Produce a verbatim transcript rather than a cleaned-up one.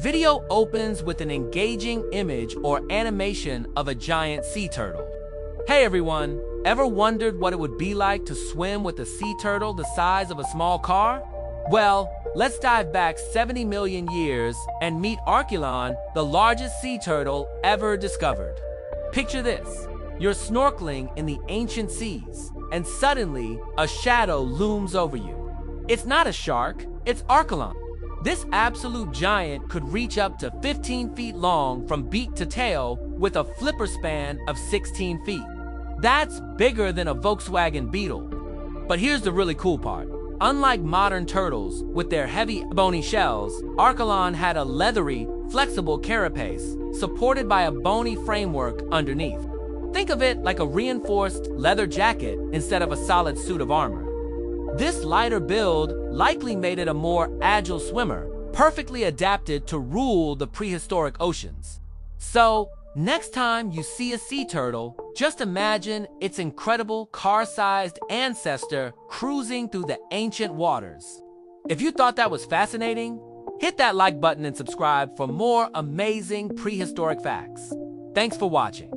Video opens with an engaging image or animation of a giant sea turtle. Hey everyone, ever wondered what it would be like to swim with a sea turtle the size of a small car? Well, let's dive back seventy million years and meet Archelon, the largest sea turtle ever discovered. Picture this. You're snorkeling in the ancient seas, and suddenly a shadow looms over you. It's not a shark, it's Archelon. This absolute giant could reach up to fifteen feet long from beak to tail with a flipper span of sixteen feet. That's bigger than a Volkswagen Beetle. But here's the really cool part. Unlike modern turtles with their heavy bony shells, Archelon had a leathery, flexible carapace supported by a bony framework underneath. Think of it like a reinforced leather jacket instead of a solid suit of armor. This lighter build likely made it a more agile swimmer, perfectly adapted to rule the prehistoric oceans. So, next time you see a sea turtle, just imagine its incredible car-sized ancestor cruising through the ancient waters. If you thought that was fascinating, hit that like button and subscribe for more amazing prehistoric facts. Thanks for watching.